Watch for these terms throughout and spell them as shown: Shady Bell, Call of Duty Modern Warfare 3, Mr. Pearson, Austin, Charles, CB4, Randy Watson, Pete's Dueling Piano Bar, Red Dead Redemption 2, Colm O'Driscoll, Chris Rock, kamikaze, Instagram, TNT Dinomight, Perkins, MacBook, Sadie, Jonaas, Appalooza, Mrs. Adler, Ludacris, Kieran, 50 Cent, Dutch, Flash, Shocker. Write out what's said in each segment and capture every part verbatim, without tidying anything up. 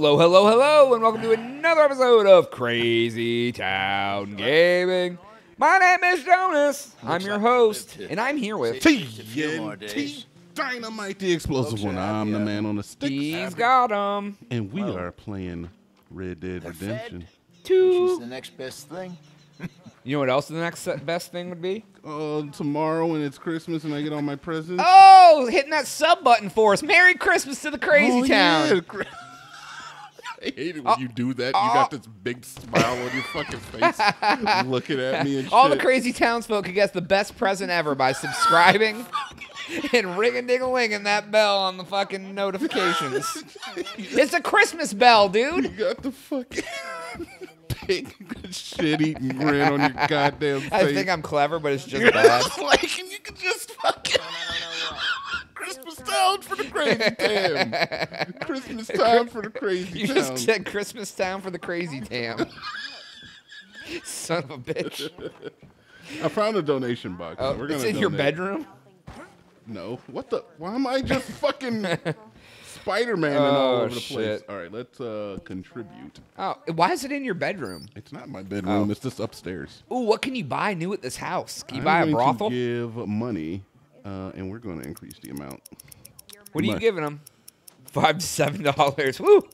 Hello, hello, hello, and welcome to another episode of Crazy Town Gaming. My name is Jonas. I'm your host, and I'm here with T N T Dynamite, the explosive one. I'm the man on the stick. He's got 'em. And we are playing Red Dead Redemption two. She's the next best thing. You know what else the next best thing would be? Uh, tomorrow, and it's Christmas, and I get all my presents. Oh, hitting that sub button for us. Merry Christmas to the Crazy oh, Town. Yeah. I hate it when uh, you do that. Uh, you got this big smile on your fucking face looking at me and shit. All the Crazy Townsfolk who gets the best present ever by subscribing and ring-a-ding-a-linging that bell on the fucking notifications. It's a Christmas bell, dude. You got the fucking... shit-eating grin on your goddamn face. I think I'm clever, but it's just bad. Like, and you can just fucking Christmas Town for the Crazy Town. Christmas Town for the Crazy you Town. You just said Christmas Town for the Crazy Town. Son of a bitch. I found a donation box. Oh, We're gonna it's in donate. Your bedroom? No. What the? Why am I just fucking... Spider-Man oh, and all over the shit. place. All right, let's uh, contribute. Oh, why is it in your bedroom? It's not my bedroom. Oh. It's just upstairs. Ooh, what can you buy new at this house? Can you I'm buy a brothel? I'm going to give money, uh, and we're going to increase the amount. What are you giving them? Five to seven dollars. Woo!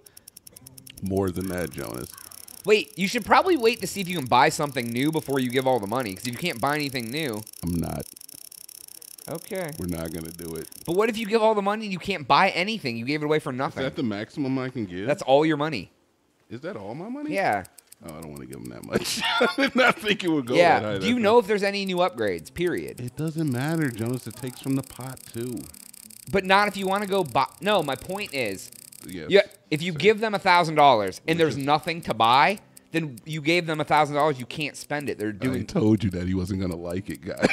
More than that, Jonas. Wait, you should probably wait to see if you can buy something new before you give all the money, because if you can't buy anything new... I'm not. Okay. We're not going to do it. But what if you give all the money and you can't buy anything? You gave it away for nothing. Is that the maximum I can give? That's all your money. Is that all my money? Yeah. Oh, I don't want to give them that much. I did not think it would go yeah. that high. Do you know if there's any new upgrades, period? It doesn't matter, Jonas. It takes from the pot, too. But not if you want to go buy. No, my point is, yes. you, if you Same. give them one thousand dollars and there's nothing to buy, then you gave them one thousand dollars. You can't spend it. They're doing. I told you that he wasn't going to like it, guys.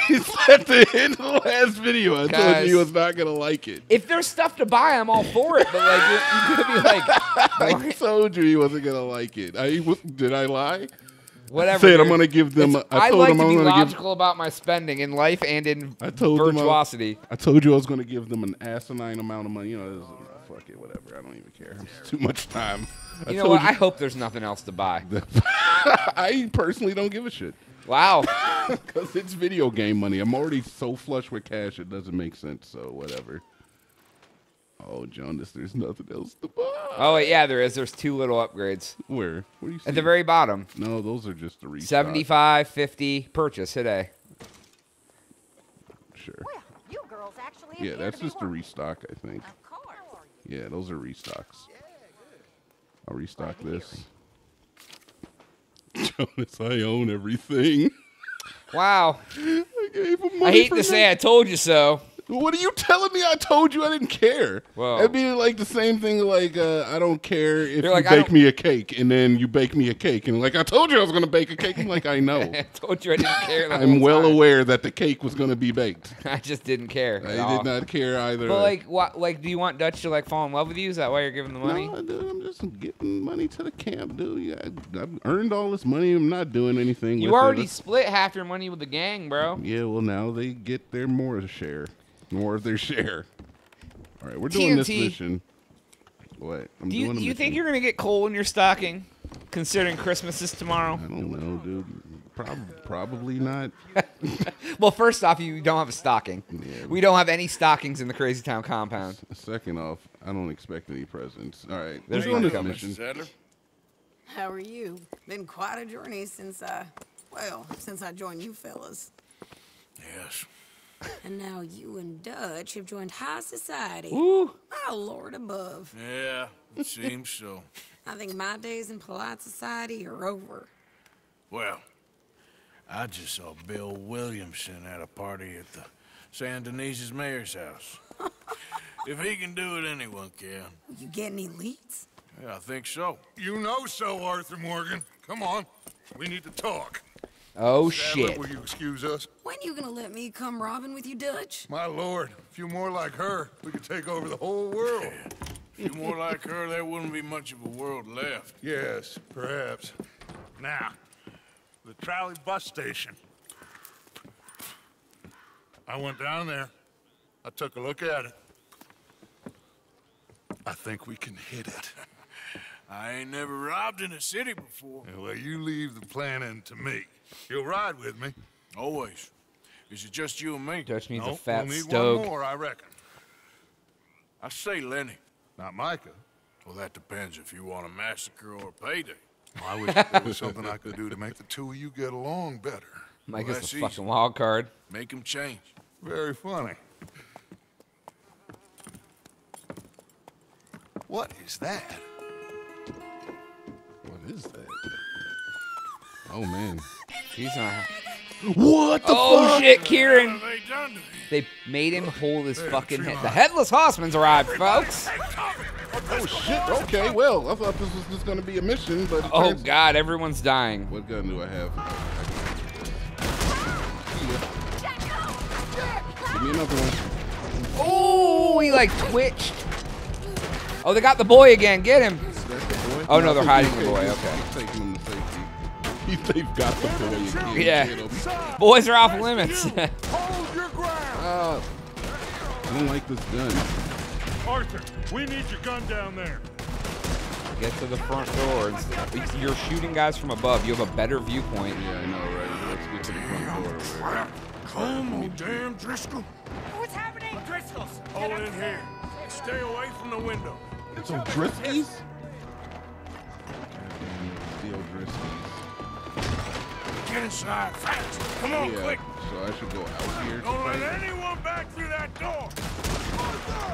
At the end of the last video, I guys, told you he was not going to like it. If there's stuff to buy, I'm all for it. But like, you're, you're going to be like, I told you he wasn't going to like it. I was, did I lie? Whatever. I said I'm going to give them. A, I, I told like them to I'm be logical give, about my spending in life and in I told virtuosity. I, I told you I was going to give them an asinine amount of money. You know, fuck it, whatever. I don't even care. It's too much time. You I know what? You. I hope there's nothing else to buy. I personally don't give a shit. Wow. Because it's video game money. I'm already so flush with cash, it doesn't make sense, so whatever. Oh, Jonas, there's nothing else to buy. Oh, wait, yeah, there is. There's two little upgrades. Where? What are you seeing? At the very bottom. No, those are just the restock. seventy-five, fifty, purchase today. Sure. Well, you girls actually yeah, that's just a restock, I think. Yeah, those are restocks. I'll restock this. Jonas, I own everything. Wow. I gave him money I hate to that. say I told you so. What are you telling me? I told you I didn't care. Whoa. That'd be like the same thing like, uh, I don't care if You're you like, bake me a cake, and then you bake me a cake. And like, I told you I was going to bake a cake. I'm like, I know. I told you I didn't care. I'm well time. aware that the cake was going to be baked. I just didn't care. I all. did not care either. But like, what, like, do you want Dutch to like fall in love with you? Is that why you're giving the money? No, dude, I'm just giving money to the camp, dude. I, I've earned all this money. I'm not doing anything you with it. You already split half your money with the gang, bro. Yeah, well, now they get their more share. More of their share. All right, we're doing T N T. This mission. What? I'm do you, doing do you mission. think you're going to get coal in your stocking, considering Christmas is tomorrow? I don't know, dude. Pro probably not. Well, first off, you don't have a stocking. Yeah. We don't have any stockings in the Crazy Town compound. Second off, I don't expect any presents. All right, we're doing this mission. Sadler. How are you? Been quite a journey since I, well, since I joined you fellas. Yes. And now you and Dutch have joined high society. Ooh. Oh, Lord above. Yeah, it seems so. I think my days in polite society are over. Well, I just saw Bill Williamson at a party at the San Denise's mayor's house. If he can do it, anyone can. You get any leads? Yeah, I think so. You know so, Arthur Morgan. Come on, we need to talk. Oh, Sadler, shit. Will you excuse us? When are you going to let me come robbing with you, Dutch? My lord, a few more like her, we could take over the whole world. A few more like her, there wouldn't be much of a world left. Yes, perhaps. Now, the trolley bus station. I went down there. I took a look at it. I think we can hit it. I ain't never robbed in a city before. Yeah, well, you leave the planning to me. You'll ride with me. Always. Is it just you and me? Dutch needs nope, a fat we'll need stoke. One more, I reckon. I say Lenny. Not Micah. Well, that depends if you want a massacre or a payday. Well, I wish there was something I could do to make the two of you get along better. Micah's well, the easy. fucking wild card. Make him change. Very funny. What is that? What is that? Oh, man. He's not... What the oh, fuck? Oh, shit, Kieran. They made him hold his fucking head. The Headless Horseman's arrived, folks. Oh, shit. Okay, well, I thought this was just going to be a mission, but... Oh, turns... God, everyone's dying. What gun do I have? Yeah. Give me another one. Oh, he, like, twitched. Oh, they got the boy again. Get him. Oh, no, they're hiding the boy. Okay. They've got the boy again. Yeah. Boys are off limits. Hold your ground. Uh, I don't like this gun. Arthur, we need your gun down there. Get to the front door. It's, you're shooting guys from above. You have a better viewpoint. Yeah, I know, right? Let's get to the front door. Crap. Come on, damn Driscoll. What's happening? Driscoll's all in here. Stay away from the window. It's O'Driscolls? Damn, O'Driscolls. Get inside, fast! Come on, yeah, quick! So I should go out here. Don't let fight. anyone back through that door! Oh,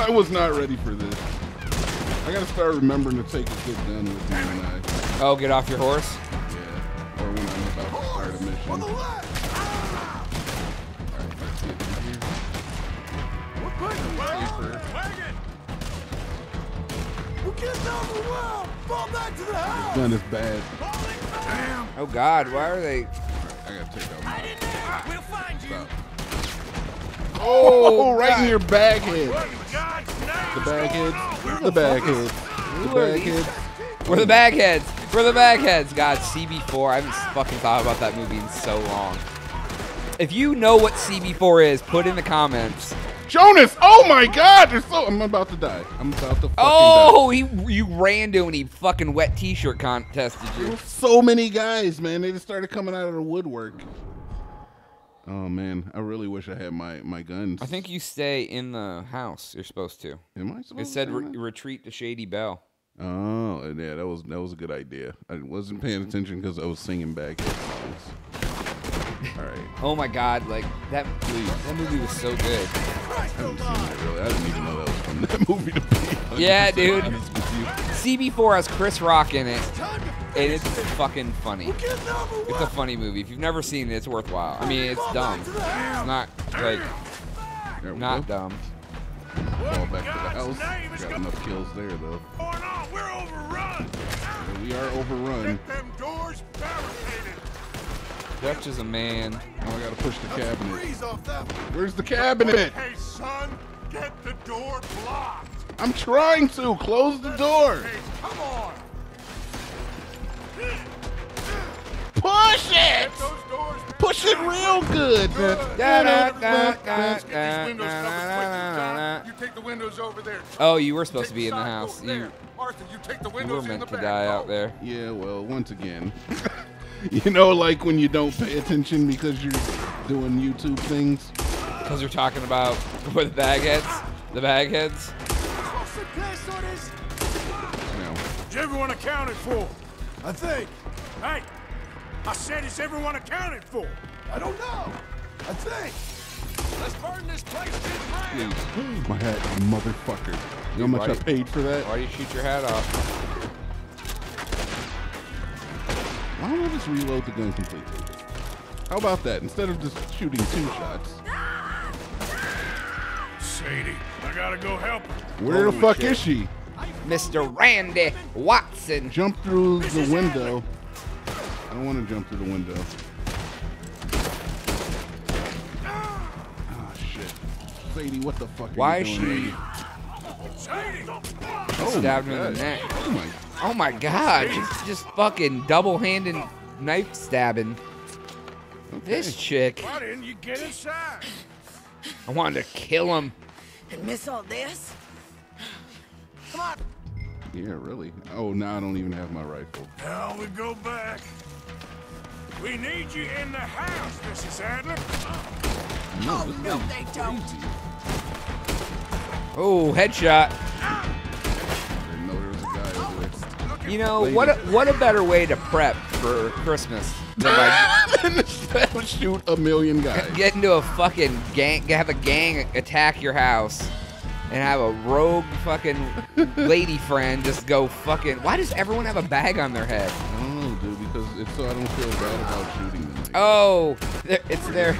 I was not ready for this. I gotta start remembering to take a good gun with me when I... Oh, get off your horse? Yeah, or when I'm about to start a mission. Alright, let's get in here. We're good! Wagon! We'll get down the wall! Fall back to the house! This gun is bad. Damn. Oh God, why are they... Right, I gotta take out my... Right. We'll find you. Stop. Oh, oh right God. in your bag head. The bag heads. The bag heads. The bag heads. We're the bag heads. We're the bag heads. God, C B four. I haven't fucking thought about that movie in so long. If you know what C B four is, put in the comments. Jonas! Oh my God! You're so, I'm about to die. I'm about to fucking oh, die. Oh, you ran to and he fucking wet t-shirt contested you. There were so many guys, man. They just started coming out of the woodwork. Oh man, I really wish I had my, my guns. I think you stay in the house. You're supposed to. Am I supposed to? It said to re retreat to Shady Bell. Oh, yeah, that was that was a good idea. I wasn't paying attention because I was singing back. All right. Oh my God! Like that, please. That movie was so good. I haven't seen that really. I didn't even know that was from that movie to be. Yeah, dude. C B four has Chris Rock in it, and it's fucking funny. It's a funny movie. If you've never seen it, it's worthwhile. I mean, it's dumb. It's not like not dumb. Fall back to the house. Got enough kills there though. We're overrun. We are overrun. Dutch is a man. Now I gotta push the cabinet. Where's the cabinet? Hey son, get the door blocked. I'm trying to close the door. Come on. Push it. Push it real good. You take the windows over there. Oh, you were supposed to be in the house. You were meant to die out there. Yeah, well, once again. You know, like when you don't pay attention because you're doing YouTube things. Because you're talking about with bagheads, the bagheads. No. Is everyone accounted for? I think. Hey, I said is everyone accounted for? I don't know. I think. Let's burn this place to the ground. My hat, motherfucker. You know how much I paid for that? Why do you shoot your hat off? Why don't I just reload the gun completely? How about that? Instead of just shooting two shots. Sadie, I gotta go help her. Where Holy the fuck shit. is she? Mister Randy Watson. Jump through Missus the window. I don't want to jump through the window. Oh, shit. Sadie, what the fuck are Why you doing? Why is she? Sadie! Oh stabbed her in the neck. Oh my, oh my God. She's just fucking double-handed knife stabbing. Okay. This chick. Why didn't you get inside? I wanted to kill him. And miss all this? Come on. Yeah, really? Oh, now I don't even have my rifle. Now we go back. We need you in the house, Missus Adler. No, oh, no, they crazy. Don't. Oh, headshot. I didn't know there was a guy over there. You know, what a, what a better way to prep for Christmas than by shoot a million guys. Get into a fucking gang, have a gang attack your house. And have a rogue fucking lady friend just go fucking. Why does everyone have a bag on their head? I don't know, dude, because it's so I don't feel bad about shooting them. Like oh, it's their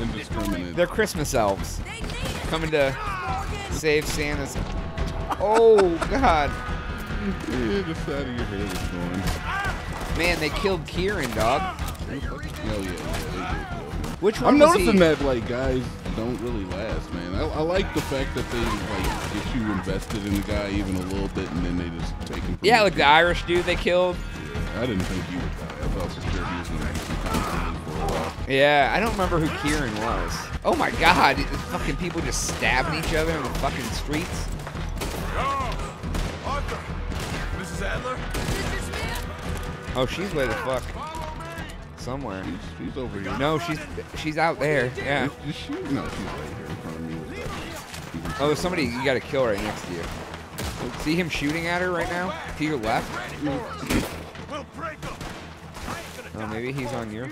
their Christmas elves coming to save Santa's. Oh God! Yeah, just out of your head is going. Man, they killed Kieran, dog. Oh yeah, yeah, they did. Which one? I'm was noticing he? That like guys don't really last, man. I, I like the fact that they like get you invested in the guy even a little bit, and then they just take him. Yeah, like the Irish dude they killed. Yeah, I didn't think he would die. I felt secure he was gonna actually come to me for a while. Yeah, I don't remember who Kieran was. Oh my God, fucking people just stabbing each other in the fucking streets. Oh, Arthur, Missus Adler. Oh, she's way the fuck. Somewhere. She's, she's over here. No, she's she's out there. Yeah. Is, is she? No, she's right here in front of me. With that. Oh, there's somebody you gotta kill right next to you. See him shooting at her right now? To your left? Oh, maybe he's on you.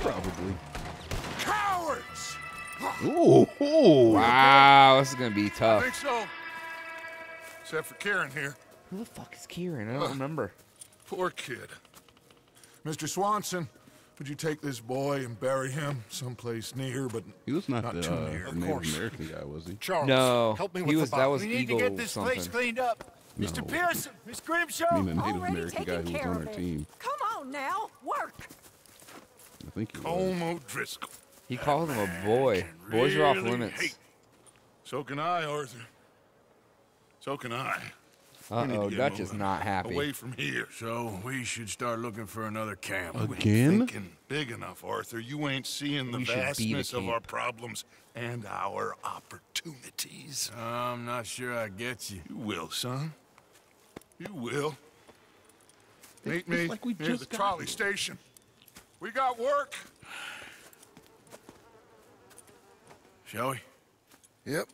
Probably. Cowards! Ooh! Wow, this is gonna be tough. I think so. Except for Kieran here. Who the fuck is Kieran? I don't uh, remember. Poor kid. Mister Swanson. Would you take this boy and bury him someplace near, but he was not, not the, too uh, near. Of course, Native American guy, was he? Charles, no, help me with he was. The that was we need Eagle to get this something. Place cleaned up. No. Mister Pearson, Miss Grimshaw, I mean, the Native already American guy who was on our team. Come on now, work. I think he was. Colm O'Driscoll. He called him a boy. Boys really are off limits. Hate. So can I, Arthur. So can I. Uh-oh, Dutch is not happy. Away from here, so we should start looking for another camp. Again? Big enough, Arthur. You ain't seeing the vastness of our problems and our opportunities. Uh, I'm not sure I get you. You will, son. You will. Meet me near the trolley station. We got work. Shall we? Yep.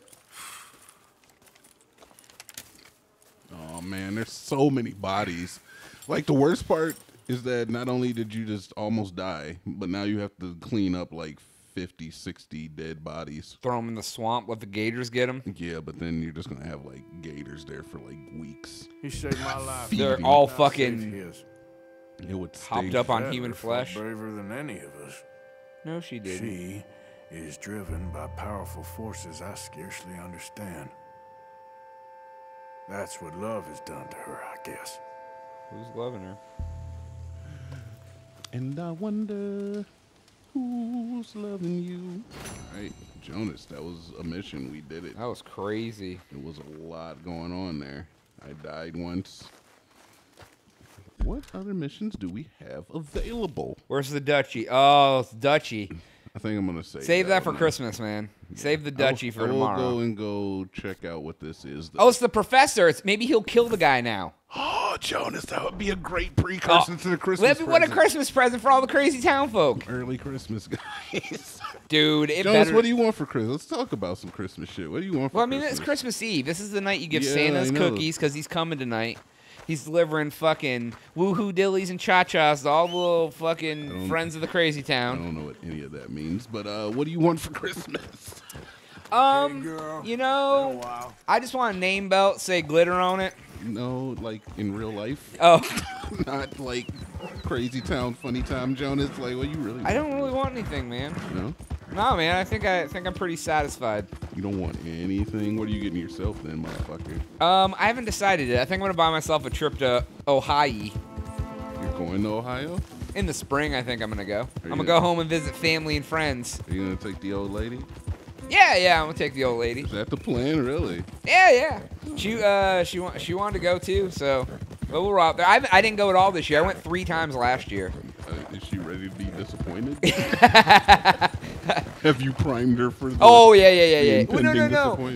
Oh man, there's so many bodies. Like the worst part is that not only did you just almost die, but now you have to clean up like fifty, sixty dead bodies. Throw them in the swamp, let the gators get them? Yeah, but then you're just gonna have like gators there for like weeks. He saved my life. They're all fucking it would hopped up on human flesh. Braver than any of us. No, she didn't. She is driven by powerful forces I scarcely understand. That's what love has done to her, I guess. Who's loving her? And I wonder who's loving you. All right, Jonas, that was a mission. We did it. That was crazy. There was a lot going on there. I died once. What other missions do we have available? Where's the Dutchie? Oh, it's Dutchie. I think I'm gonna save. Save that, that for now. Christmas, man. Yeah. Save the Dutchie for tomorrow. I'll go and go check out what this is. Though. Oh, it's the professor. It's maybe he'll kill the guy now. Oh, Jonas, that would be a great precursor oh. to the Christmas. Let me what a Christmas present for all the crazy town folk. Early Christmas guys. Dude, it Jonas, better... what do you want for Christmas? Let's talk about some Christmas shit. What do you want for Christmas? Well, I mean, Christmas? It's Christmas Eve. This is the night you give yeah, Santa's cookies because he's coming tonight. He's delivering fucking woohoo dillies and cha-chas to all the little fucking friends of the crazy town. I don't know what any of that means, but uh, what do you want for Christmas? Um, hey girl, you know, I just want a name belt, say glitter on it. No, like in real life. Oh. Not like crazy town, funny time, Jonas. Like, what you really want? I don't really want anything, man. No? No, man. I think, I, I think I'm pretty satisfied. You don't want anything? What are you getting yourself then, motherfucker? Um, I haven't decided it. I think I'm going to buy myself a trip to Ohio. You're going to Ohio? In the spring, I think I'm going to go. Are I'm going to go home and visit family and friends. Are you going to take the old lady? Yeah, yeah, I'm going to take the old lady. Is that the plan, really? Yeah, yeah. She, uh, she, wa she wanted to go, too, so... But we're out there. I, I didn't go at all this year. I went three times last year. Uh, is she ready to be disappointed? Have you primed her for the oh, yeah, yeah, yeah, yeah. No, no,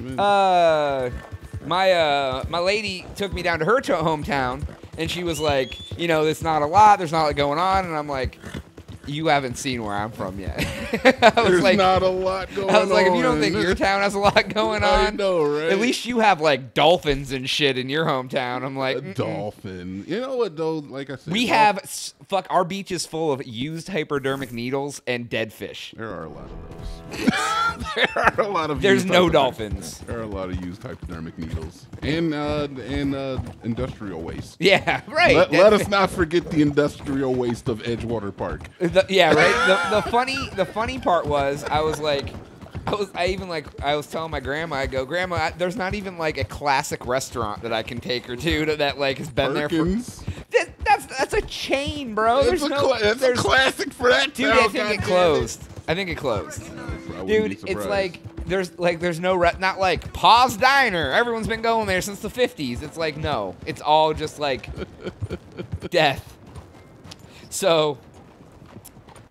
no. Uh, my uh, my lady took me down to her hometown, and she was like, you know, there's not a lot, there's not a lot going on, and I'm like, you haven't seen where I'm from yet. I was there's like, not a lot going on. I was like, on. If you don't think your town has a lot going on, I know, right? At least you have like dolphins and shit in your hometown. I'm like, mm-mm. A dolphin. You know what though? Like I said, we have fuck. Our beach is full of used hypodermic needles and dead fish. There are a lot of those. There are a lot of. There's no dolphins. There are a lot of used hypodermic needles and uh, and uh, industrial waste. Yeah, right. Let, let us not forget the industrial waste of Edgewater Park. The, yeah, right. The, the funny. The funny part was, I was like, I was, I even like, I was telling my grandma, I go, Grandma, I, there's not even like a classic restaurant that I can take her to that like has been Perkins. there for. That, that's that's a chain, bro. That's, there's a, no, that's there's, a classic for that. Dude, I think it closed. I think it closed. Dude, it's like there's like there's no re not like Pa's Diner. Everyone's been going there since the fifties. It's like no, it's all just like death. So.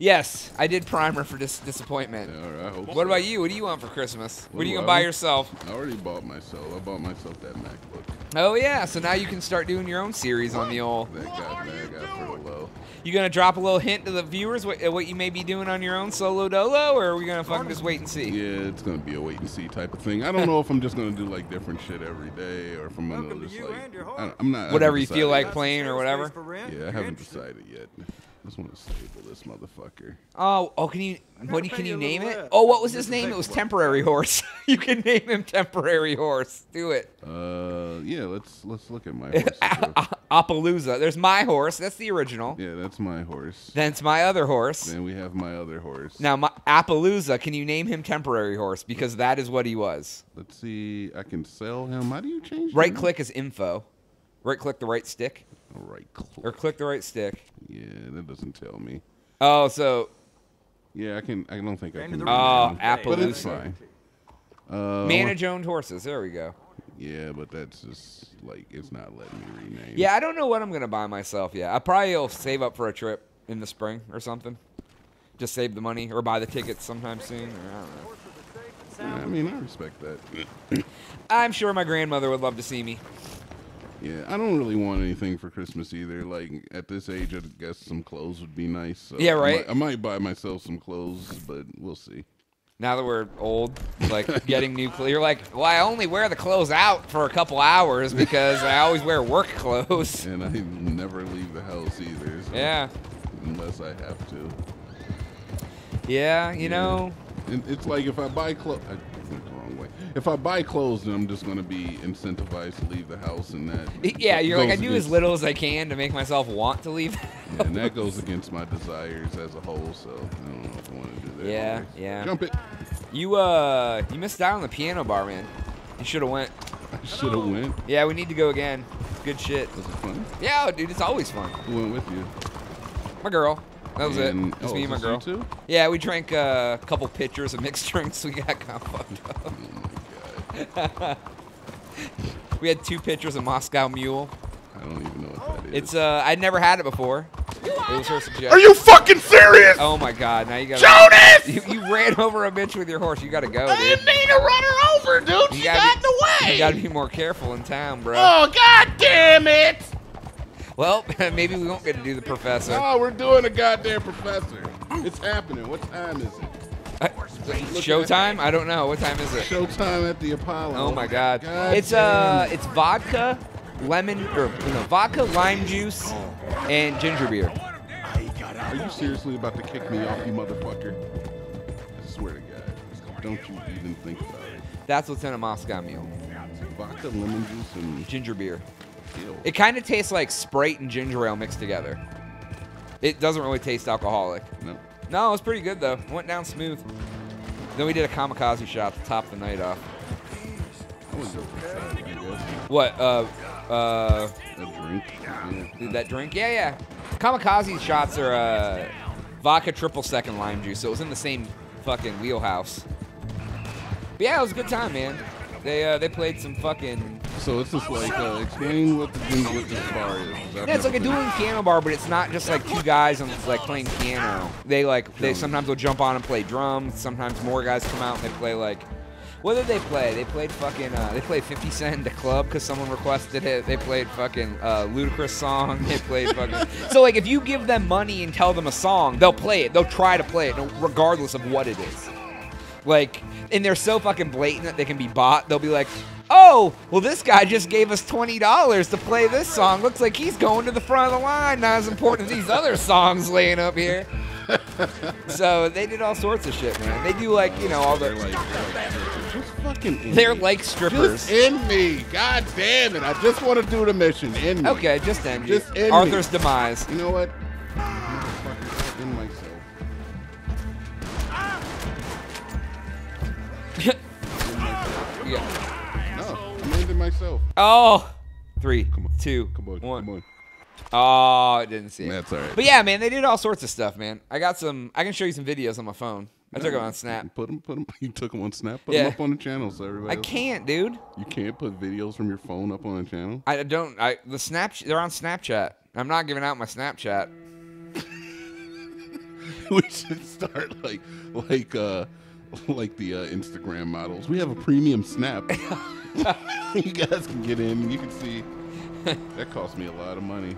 Yes, I did primer for dis disappointment. Yeah, all right, I hope what so. about you? What do you want for Christmas? What, what are you going to buy yourself? I already bought myself. I bought myself that MacBook. Oh, yeah. So now you can start doing your own series what? on the old. That got, that got pretty low. You going to drop a little hint to the viewers what, what you may be doing on your own solo dolo, or are we going to fucking just wait and see? Yeah, it's going to be a wait and see type of thing. I don't know if I'm just going to do, like, different shit every day or if I'm going to just, like, I I'm not. Whatever you feel like playing or whatever. Yeah, I haven't decided yet. I just want to stable this motherfucker. Oh, oh, can you? What can you name it? Oh, what was his name? It was Temporary Horse. You can name him Temporary Horse. Do it. Uh, yeah. Let's let's look at my horse. Appalooza. There's my horse. That's the original. Yeah, that's my horse. That's my other horse. Then we have my other horse. Now, my Appalooza. Can you name him Temporary Horse because that is what he was? Let's see. I can sell him. How do you change? Right click is info. Right click the right stick. Right click. Or click the right stick. Yeah, that doesn't tell me. Oh, so. Yeah, I can. I don't think I can. Oh, Apple. But it's fine. Uh, Manage-owned horses. There we go. Yeah, but that's just like it's not letting me rename. Yeah, I don't know what I'm gonna buy myself yet. I probably will save up for a trip in the spring or something. Just save the money or buy the tickets sometime soon. Or I don't know. Yeah, I mean, I respect that. I'm sure my grandmother would love to see me. Yeah, I don't really want anything for Christmas either. Like, at this age, I guess some clothes would be nice. So yeah, right? I might, I might buy myself some clothes, but we'll see. Now that we're old, like, getting new clothes, you're like, well, I only wear the clothes out for a couple hours because I always wear work clothes. And I never leave the house either. So yeah. Unless I have to. Yeah, you yeah. know. And it's like if I buy clothes... If I buy clothes, then I'm just going to be incentivized to leave the house and that. Yeah, you're like, I do as little as I can to make myself want to leave. Yeah, and that goes against my desires as a whole, so I don't know if I want to do that. Yeah, anyways. yeah. Jump it. You, uh, you missed out on the piano bar, man. You should have went. I should have went? Yeah, we need to go again. It's good shit. Was it fun? Yeah, dude, it's always fun. Who went with you? My girl. That was and, it. Just oh, me and my girl. Too? Yeah, we drank uh, a couple pitchers of mixed drinks. We got kind of fucked up. We had two pitchers of Moscow Mule. I don't even know what that is. It's uh, I'd never had it before. It was her suggestion. Are you fucking serious? Oh my god! Now you got Jonas. You, you ran over a bitch with your horse. You gotta go. I dude. didn't mean to run her over, dude. You she got in the way. You gotta be more careful in town, bro. Oh god damn it! Well, maybe we won't get to do the professor. Oh, we're doing a goddamn professor. It's happening. What time is it? Showtime? I don't know. What time is it? Showtime at the Apollo. Oh my God! God it's uh, it's vodka, lemon, or no, vodka, lime juice, and ginger beer. Are you seriously about to kick me off, you motherfucker? I swear to God, don't you even think about it. That's what's in a Moscow Mule. Vodka, lemon juice, and ginger beer. Ew. It kind of tastes like Sprite and ginger ale mixed together. It doesn't really taste alcoholic. No. No, it was pretty good, though. It went down smooth. Then we did a kamikaze shot to top the night off. What? Uh, uh, that drink? That drink? Yeah, yeah. Kamikaze shots are uh, vodka triple second lime juice, so it was in the same fucking wheelhouse. But yeah, it was a good time, man. They uh, they played some fucking... So it's just like, uh, explain what the thing with this bar is. Yeah, it's like a dueling piano bar, but it's not just like two guys and like playing piano. They like, they sometimes will jump on and play drums. Sometimes more guys come out and they play like, What did they play? They played fucking, uh, they played fifty cent in the club because someone requested it. They played fucking uh, Ludacris song. They played fucking. So, like, if you give them money and tell them a song, they'll play it. They'll try to play it regardless of what it is. Like, and they're so fucking blatant that they can be bought. They'll be like, oh, well, this guy just gave us twenty dollars to play this song. Looks like he's going to the front of the line. Not as important as these other songs laying up here. So they did all sorts of shit, man. They do, like, you know, all the... They're like, they're like, they're like strippers. Just end me. God damn it. I just want to do the mission. End me. Okay, just end you. Just end Arthur's me. Demise. You know what? End myself. Yeah. No, I'm ending myself. Oh, three, come on, two, come on, one. Come on. Oh, I didn't see it. That's all right. But yeah, man, they did all sorts of stuff, man. I got some. I can show you some videos on my phone. I no, took them on Snap. Put them, put them. You took them on Snap. Put yeah. them up on the channel, so everybody. I else. can't, dude. You can't put videos from your phone up on the channel. I don't. I the Snap. They're on Snapchat. I'm not giving out my Snapchat. We should start like, like, uh, like the uh, Instagram models. We have a premium Snap. You guys can get in. And you can see. That cost me a lot of money.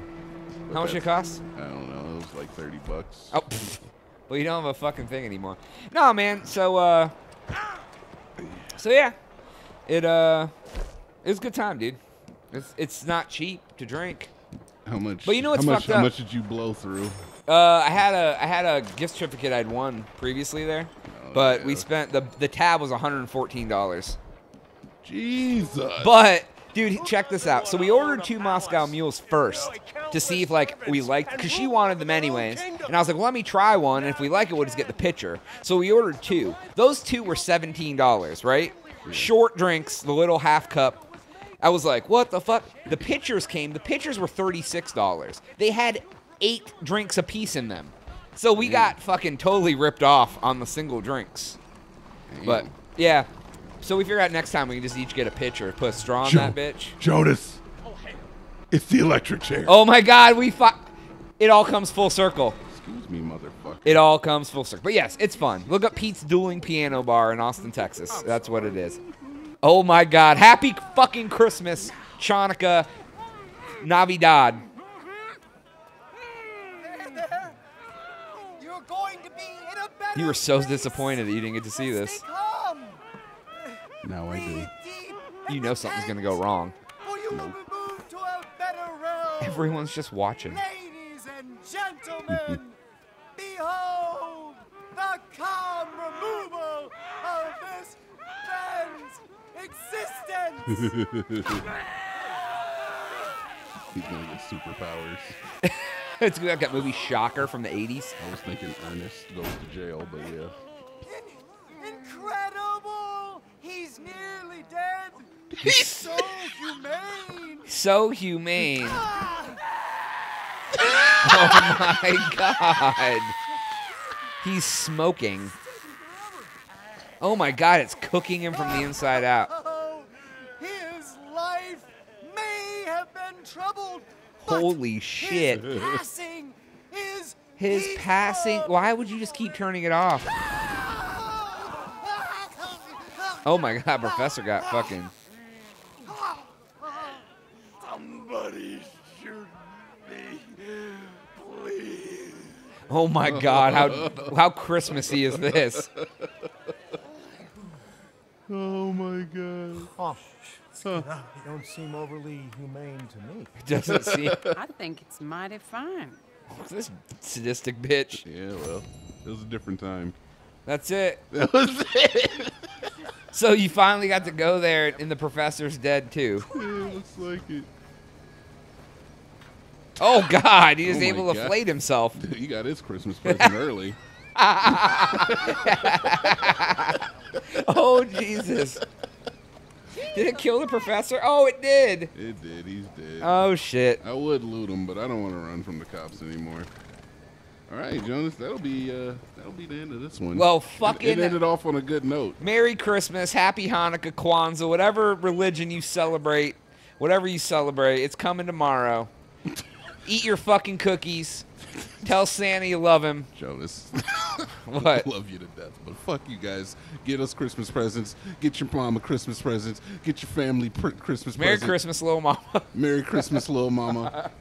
But how much it cost? I don't know. It was like thirty bucks. Oh, pfft. Well, you don't have a fucking thing anymore. No, man. So, uh, so yeah, it uh, it was a good time, dude. It's it's not cheap to drink. How much? But you know what's fucked up? How much did you blow through? Uh, I had a I had a gift certificate I'd won previously there, oh, but yeah. we spent the the tab was one hundred fourteen dollars. Jesus. But. Dude, check this out. So we ordered two Moscow Mules first to see if, like, we liked, because she wanted them anyways. And I was like, well, let me try one, and if we like it, we'll just get the pitcher. So we ordered two. Those two were seventeen dollars, right? Short drinks, the little half cup. I was like, what the fuck? The pitchers came. The pitchers were thirty-six dollars. They had eight drinks apiece in them. So we got fucking totally ripped off on the single drinks. But, yeah. So we figure out next time we can just each get a pitcher, put a straw in jo that bitch. Jonas, it's the electric chair. Oh my God, we fought. It all comes full circle. Excuse me, motherfucker. It all comes full circle. But yes, it's fun. Look up Pete's Dueling Piano Bar in Austin, Texas. That's what it is. Oh my God, happy fucking Christmas, Chanukah, Navidad. You're going to be in a better You were so disappointed that you didn't get to see this. No, I do. You know something's gonna go wrong. Nope. Everyone's just watching. Ladies and gentlemen, behold the calm removal of this man's existence. He's gonna get superpowers. It's like that movie Shocker from the eighties. I was thinking Ernest goes to jail, but yeah. He's nearly dead. He's so humane. So humane. Oh my God. He's smoking. Oh my God, it's cooking him from the inside out. His life may have been troubled. Holy shit. His passing is His passing. Why would you just keep turning it off? Oh my God, Professor got fucking. Somebody shoot me, please. Oh my God, how how Christmassy is this? Oh my God. Oh, huh. You don't seem overly humane to me. It doesn't seem. I think it's mighty fine. This sadistic bitch. Yeah, well, it was a different time. That's it. That was it. So you finally got to go there, and the professor's dead too. Yeah, looks like it. Oh God, he was oh able God. to flate himself. Dude, he got his Christmas present early. Oh Jesus! Did it kill the professor? Oh, it did. It did. He's dead. Oh shit! I would loot him, but I don't want to run from the cops anymore. All right, Jonas, that'll be uh, that'll be the end of this one. Well, fucking. It, it ended off on a good note. Merry Christmas, Happy Hanukkah, Kwanzaa, whatever religion you celebrate, whatever you celebrate, it's coming tomorrow. Eat your fucking cookies. Tell Santa you love him. Jonas, what? I love you to death, but fuck you guys. Get us Christmas presents. Get your mama Christmas presents. Get your family pr Christmas Merry presents. Merry Christmas, little mama. Merry Christmas, little mama.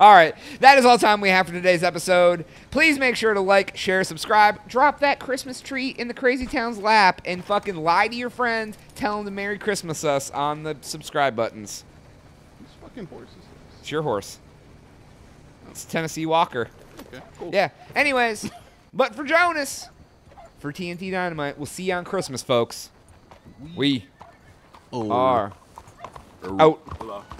All right. That is all time we have for today's episode. Please make sure to like, share, subscribe. Drop that Christmas tree in the Crazy Town's lap and fucking lie to your friends. Tell them to Merry Christmas us on the subscribe buttons. These fucking horses. It's your horse. It's Tennessee Walker. Okay, cool. Yeah. Anyways, but for Jonas, for T N T Dynamite, we'll see you on Christmas, folks. We, we are out.